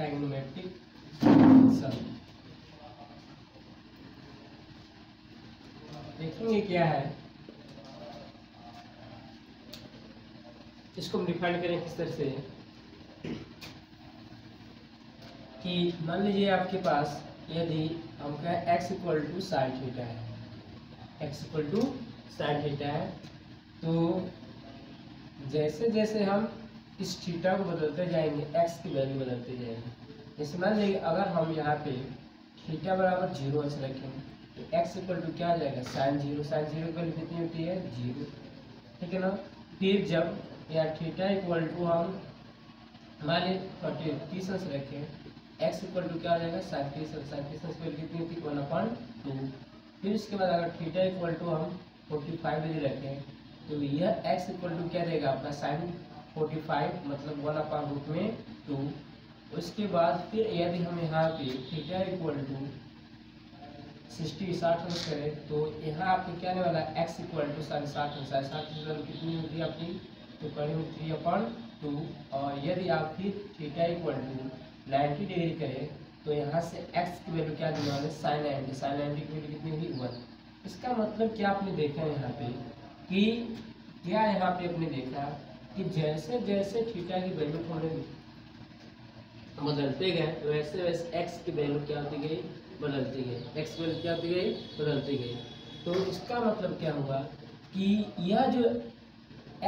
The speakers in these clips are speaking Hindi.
trigonometric सम। देखेंगे क्या है, इसको हम डिफाइन करें किस तरह से कि मान लीजिए आपके पास यदि हम कहें x equal to sine theta है, x equal to sine theta है, तो जैसे जैसे हम इस थीटा को बदलते जाएंगे x की वैल्यू बदलते जाएंगे। जैसे मान लीजिए अगर हम यहाँ पे थीटा बराबर 0 ऐसे रखेंगे तो x इक्वल टू क्या आ जाएगा, साइन 0, साइन 0 की वैल्यू कितनी होती है 0, ठीक है ना। फिर जब यहाँ थीटा इक्वल टू हम मान लीजिए 30 ऐसे रखें, x इक्वल टू क्या आ जाएगा 37 स्क्वायर कितनी होती है 1/2। फिर इसके बाद अगर थीटा इक्वल टू हम 45 यदि रखें तो यह x इक्वल टू क्या रहेगा अपना साइन 45 मतलब 1/2। उसके बाद फिर यदि हम यहाँ पे थीटा इक्वल टू 60 करें तो यहाँ आपको क्या आने वाला है x इक्वल टू 60 कितनी होती है अपनी तो करेंगे 3/2। और यदि आप फिर थीटा इक्वल टू 90 डिग्री करें तो यहाँ से x की वैल्यू क्या देने वाले साइन 90, साइन 90 की वैल्यू कितनी हुई 1। इसका मतलब क्या आपने देखा यहाँ पे कि क्या यहाँ पे आपने देखा कि जैसे जैसे थीटा की वैल्यू थोड़े बदलते गए वैसे वैसे x की वैल्यू क्या होती गई बदलती गई, x वैल्यू क्या होती गई बदलती गई। तो इसका मतलब क्या हुआ कि यह जो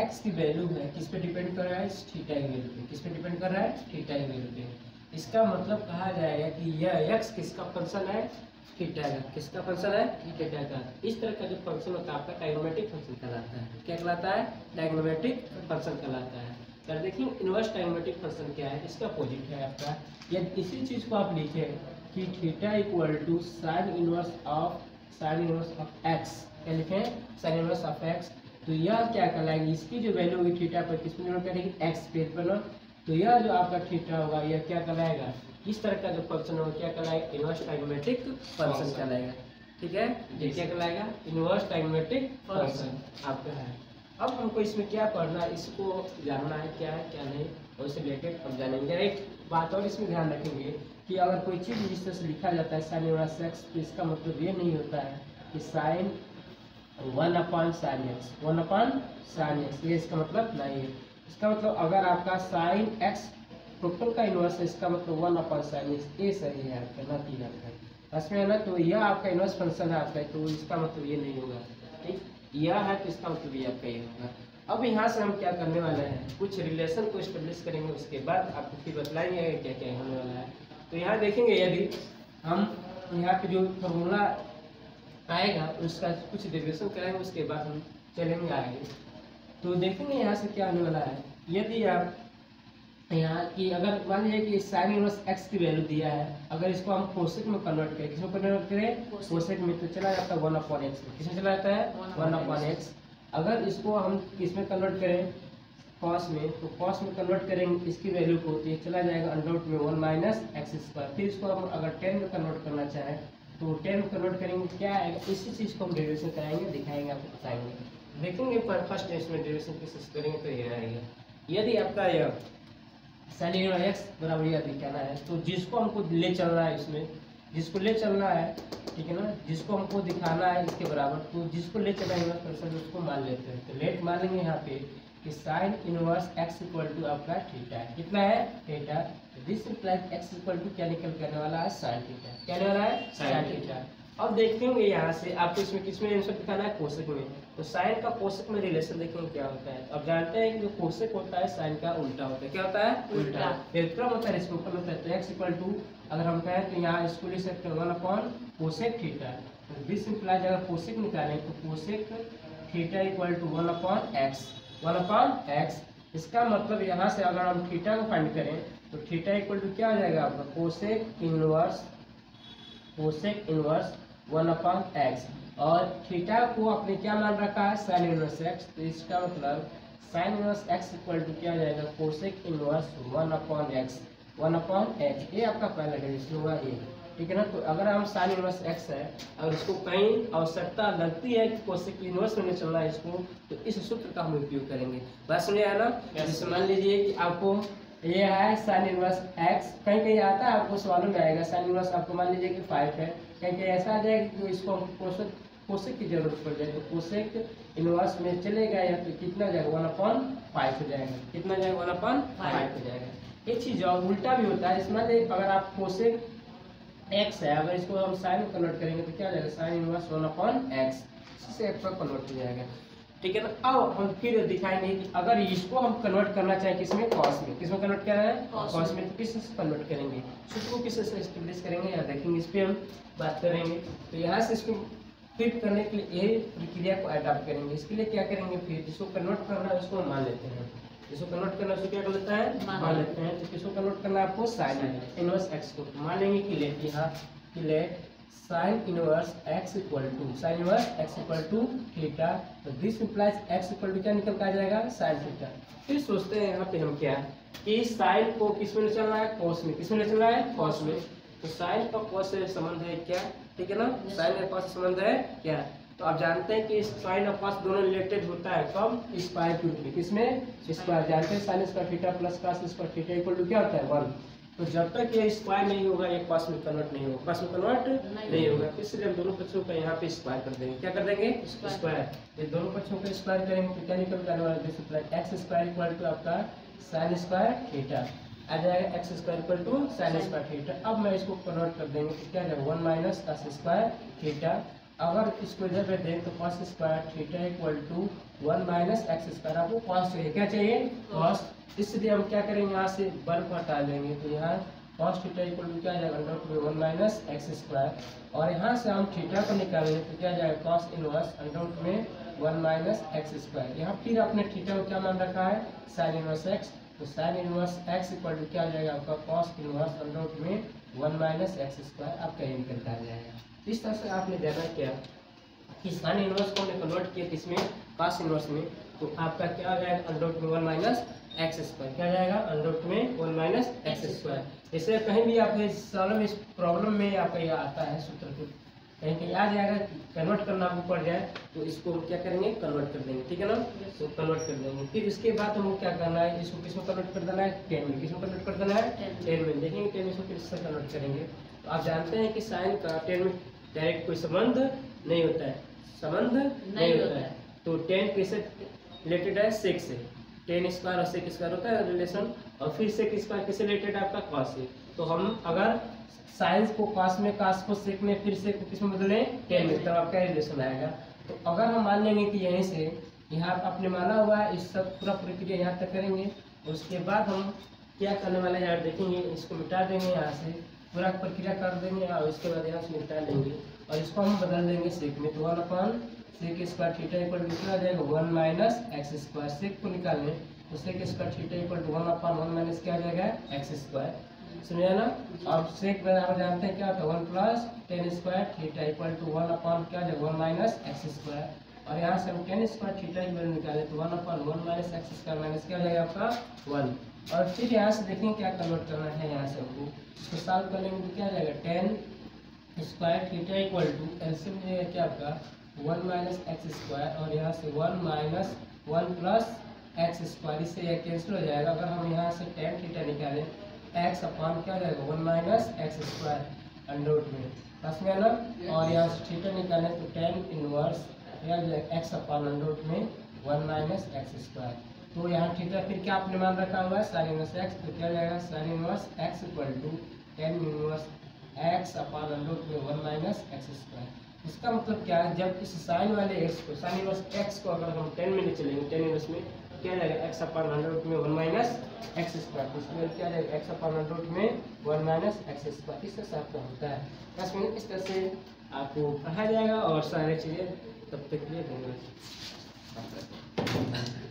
x की वैल्यू है किस पे डिपेंड कर रहा है, थीटा की वैल्यू पे, किस पे डिपेंड कर रहा है थीटा की वैल्यू पे। इसका मतलब कहा जाएगा कि यह x किसका फंक्शन है थीटा का, किसका फंक्शन है थीटा का। इस तरह का जो फंक्शन होता है आपका ट्राइगोनोमेट्रिक फंक्शन कहलाता है, क्या कहलाता है ट्राइगोनोमेट्रिक फंक्शन कहलाता है। तो देखिए इनवर्स ट्राइगोनोमेट्रिक फंक्शन क्या है, इसका अपोजिट है आपका। यदि इसी चीज को आप लिखें कि theta equal to sine inverse of x, क्या लिखें साइन इनवर्स ऑफ x, तो यह क्या कहलाएगी इसकी जो वैल्यू होगी थीटा पर किस पे निर्भर करेगी x पर। तो यह जो आपका थीटा होगा यह क्या कहलाएगा, इस तरह का जो फंक्शन होगा क्या कहलाएगा इनवर्स ट्राइगोनोमेट्रिक फंक्शन कहलाएगा, ठीक है। ये क्या कहलाएगा इनवर्स ट्राइगोनोमेट्रिक फंक्शन आपका है। अब हमको इसमें क्या पढ़ना है, इसको जानना है क्या है क्या नहीं, और इससे रिलेटेड हम जानेंगे। एक बात और इसमें ध्यान रखेंगे कि अगर कोई चीज़ जिस तरह से लिखा जाता है साइन इनवर्स एक्स, तो इसका मतलब ये नहीं होता है कि साइन 1/sin x, ये इसका मतलब नहीं है। इसका मतलब अगर आपका साइन x टोटल का इनवर्स है इसका मतलब 1/sin x ये सही है आपका, ना कि गलत है, बस में है ना। तो यह आपका इनवर्स फंक्शन है आपका, तो इसका मतलब ये नहीं होगा, ठीक यह है तो इसका मतलब ये आपका ये होगा। अब यहाँ से हम क्या करने वाले हैं, कुछ रिलेशन को इस्टेब्लिश करेंगे, उसके बाद आपको फिर बतलाएंगे क्या क्या होने वाला है। तो यहाँ देखेंगे यदि हम यहाँ पे जो फॉर्मूला आएगा उसका कुछ डेरिवेशन करेंगे, उसके बाद हम चलेंगे आगे। तो देखेंगे यहाँ से क्या होने वाला है, यदि आप यहाँ की अगर मान लीजिए कि साइन इनवर्स x की वैल्यू दिया है, अगर इसको हम कोसेक में कन्वर्ट करें, किसमें कन्वर्ट करें कोसेक में, तो चला जाता है 1/x, किसमें चला जाता है 1/x। अगर इसको हम किसमें कन्वर्ट करें कॉस में, तो कॉस में कन्वर्ट करेंगे इसकी वैल्यू को तो चला जाएगा अंडर रूट में 1 - x2। फिर इसको हम अगर 10 में कन्वर्ट करना चाहें तो 10 में कन्वर्ट करेंगे क्या आएगा, इसी चीज़ को हम डेरिवेशन कराएंगे, दिखाएंगे आपको बताएंगे देखेंगे। पर फर्स्ट इसमें डेरिवेशन प्रोसेस करेंगे तो ये आएगा, यदि आपका यह साइन इनवर्स x बराबर यह दिखाना है तो जिसको हमको ले चलना है इसमें, जिसको ले चलना है, ठीक है ना, जिसको हमको दिखाना है इसके बराबर, तो जिसको ले चलना है फंक्शन उसको मान लेते हैं। तो लेट मान लेंगे यहाँ पे कि sine inverse x equal to आपका थीटा है, कितना है theta. This implies x equal to क्या निकल करने वाला है साइन थीटा, क्या निकल रहा है साइन थीटा। अब देखेंगे यहाँ से आपको इसमें किस में आंसर दिखाना है कोसेक में, तो साइन का कोसेक में रिलेशन देखेंगे क्या होता है। अब जानते हैं कि जो कोसेक होता है साइन का उल्टा होता है, क्या होता है उल्टा, व्युत्क्रम होता है, इसके ऊपर होता है। तो x इक्वल टू अगर हम कहें तो यहाँ इसको ले सकते हैं 1/cosec थीटा। दिस इम्प्लाइज अगर कोसेक निकालें तो cosec theta equal to 1/x। इसका मतलब यहाँ से अगर हम थीटा को फाइंड करें तो थीटा इक्वल टू क्या हो जाएगा आपका कोसेक इनवर्स 1/x। और थीटा को आपने क्या मान रखा है साइन इनवर्स x, तो इसका मतलब sine inverse x equal to क्या हो जाएगा कोसेक इनवर्स 1/x। ये आपका पहला डेरिवेशन हुआ ये, ठीक है ना। तो अगर हम साइन इनवर्स x है और इसको कहीं आवश्यकता लगती है कि कोसेक इनवर्स में चलना है इसको, तो इस सूत्र का हम उपयोग करेंगे, बस समझ आया ना। जैसे मान लीजिए कि आपको ये है साइन इनवर्स एक्स। कहीं कहीं आता है आपको सवालों में आएगा साइन इनवर्स, आपको मान लीजिए कि 5 है, कहीं कहीं ऐसा आ जाएगा कि इसको कोसेक की जरूरत पड़ जाएगी, कोसेक इनवर्स में चलेगा या फिर कितना जाएगा 1/5 हो जाएगा, कितना जाएगा 1/5 हो जाएगा। एक चीज़ और उल्टा भी होता है इसमें, अगर आप कोसेक एक्स है अगर इसको हम साइन में कन्वर्ट करेंगे तो क्या हो जाएगा साइन इनवर्स 1/x से एक्स पर कन्वर्ट हो जाएगा, ठीक है ना। अब हम फिर दिखाएंगे कि अगर इसको हम कन्वर्ट करना चाहें किसमें, कॉस में, किसमें कन्वर्ट करना है कॉस में, तो किस से कन्वर्ट करेंगे, इसको किस से एस्टेब्लिश करेंगे यहाँ देखेंगे, इस पर हम बात करेंगे। तो यहाँ से इसको फ्लिप करने के लिए यही प्रक्रिया को अडॉप्ट करेंगे। इसके लिए क्या करेंगे, फिर जिसको कन्वर्ट करना है उसको मान लेते हैं, जिसको कन्वर्ट करना उसको क्या कर लेता है मान लेते हैं। तो किसको कन्वर्ट करना है आपको साइन इनवर्स एक्स को, मान लेंगे कि लेट, यहाँ कि let sine inverse x equal to, sine inverse x equal to theta, तो this implies x equal to क्या निकल कर आ जाएगा साइन थीटा। फिर सोचते हैं यहाँ पे हम क्या कि साइन को किस में ले चलना है कॉस में, किस में ले चलना है कॉस में, तो साइन का कॉस से संबंध है क्या, ठीक है ना, साइन का कॉस से संबंध है क्या। तो आप जानते हैं कि साइन और कॉस दोनों रिलेटेड होता है कब स्क्वायर के रूप में, किसमें स्क्वायर, जानते हैं sine square theta plus cos square theta equal to क्या होता है 1। तो जब तक ये स्क्वायर नहीं होगा ये कॉस में कन्वर्ट नहीं होगा, कॉस में कन्वर्ट नहीं होगा, इसलिए हम दोनों पक्षों का यहाँ पे स्क्वायर कर देंगे, क्या कर देंगे स्क्वायर, ये दोनों पक्षों का स्क्वायर करेंगे तो क्या निकल कर वाला एक्स स्क्वायर इक्वल टू आपका साइन स्क्वायर थीटा आ जाएगा, x square equal to sine square theta. अब मैं इसको कन्वर्ट कर देंगे तो क्या जाएगा 1 कॉस स्क्वायर थीटा, अगर इसको इधर पे दें तो cos square theta equal to 1 x square, आपको कॉस चाहिए, क्या चाहिए कॉस, इसलिए हम क्या करेंगे यहाँ से बर्फ हटा देंगे तो यहाँ कॉस थीटा इक्वल टू क्या जाएगा अंडर रूट 1 एक्स स्क्वायर, और यहाँ से हम थीटा को निकालेंगे तो क्या जाएगा कॉस इनवर्स अंडर रूट में 1 एक्स स्क्वायर। यहाँ फिर अपने थीटा को क्या मान रखा है साइन इनवर्स एक्स, तो sine inverse x equal to क्या जाएगा आपका कॉस इनवर्स अंडर रूट में 1 एक्स स्क्वायर आपका ये निकल कर जाएगा। इस तरह से आपने जाना क्या कि साइन इनवर्स को हमने कन्वर्ट किया इसमें कॉस इनवर्स में, तो आपका क्या हो जाएगा अंडर रूट में 1 एक्स स्क्वायर, क्या जाएगा अंडर रूट में 1 स्क्वायर। जैसे कहीं भी आपके सॉल्व इस प्रॉब्लम में आपका यह आता है सूत्र को कहीं कहीं आ जाएगा, कन्वर्ट करना आपको पड़ जाए तो इसको क्या करेंगे कन्वर्ट कर देंगे, ठीक है ना, तो कन्वर्ट कर देंगे। फिर इसके बाद हमको क्या करना है, इसको किसमें कन्वर्ट कर देना है 10 में, किसमें कन्वर्ट कर देना है 10 में, देखेंगे 10 में इसको किससे कन्वर्ट करेंगे। तो आप जानते हैं कि साइन का 10 में डायरेक्ट कोई संबंध नहीं होता है, संबंध नहीं होता है, तो 10 किससे रिलेटेड है 6 से, 10 स्क्वायर और 6 स्क्वायर होता है रिलेशन, और फिर 6 स्क्वायर किससे रिलेटेड आपका कॉस है। तो हम अगर साइंस को कॉस में, कॉस को 6 में, फिर 6 को किस में बदलें 10 में, तब आपका रिलेशन आएगा। तो अगर हम मान लेंगे कि यहीं से यहाँ आपने माना हुआ है, इस सब पूरा प्रक्रिया यहाँ तक करेंगे, उसके बाद हम क्या करने वाले हैं यार देखेंगे, इसको मिटा देंगे यहाँ से पूरा प्रक्रिया कर देंगे और इसके बाद यहाँ से मिटा लेंगे और इसको हम बदल देंगे 6 में, तो 1/6 स्क्वायर थीटा इक्वल कितना आ जाएगा 1 एक्स स्क्वायर, 6 को निकाल लें तो 6 स्क्वायर थीटा इक्वल 1/1 क्या आ जाएगा एक्स स्क्वायर, समझे ना। अब 6 बराबर जानते हैं क्या होता है 1 + 10 स्क्वायर थीटा इक्वल 1/1 क्या आ जाएगा 1 एक्स स्क्वायर, और यहाँ से हम 10 स्क्वायर थीटा इक्वल निकालें तो 1/1 एक्स स्क्वायर माइनस क्या आ जाएगा आपका 1। और फिर यहाँ से देखेंगे क्या कन्वर्ट करना है, यहाँ से हमको इसको सॉल्व कर लेंगे तो क्या आ जाएगा 10 स्क्वायर थीटा इक्वल टू एल्सियम मिलेगा क्या आपका 1 एक्स स्क्वायर, और यहाँ से 1 + 1 एक्स स्क्वायर, इससे यह कैंसिल हो जाएगा। अगर हम यहाँ से tan थीटा निकालें x अपॉन क्या हो जाएगा 1 एक्स स्क्वायर अंडर रूट में, समझ में आया ना। और यहाँ से थीटा निकालें तो tan इनवर्स क्या हो जाएगा x अपॉन अंडर रूट में 1 एक्स स्क्वायर। तो यहाँ थीटा फिर क्या आपने मान रखा हुआ है साइन इनवर्स x, तो क्या जाएगा sine inverse x equal to tan inverse x upon under root में 1 एक्स स्क्वायर। इसका मतलब क्या है, जब इस साइन वाले एक्स को, साइन इनवर्स एक्स को अगर हम 10 में ले चलेंगे 10 इनवर्स में क्या जाएगा एक्स अपॉन अंडर रूट में 1 एक्स स्क्वायर, इसमें क्या जाएगा एक्स अपॉन अंडर रूट में 1 एक्स स्क्वायर। इस तरह से आपका होता है 10 मिनट, इस तरह से आपको पढ़ाया जाएगा और सारी चीज़ें, तब तक के लिए धन्यवाद।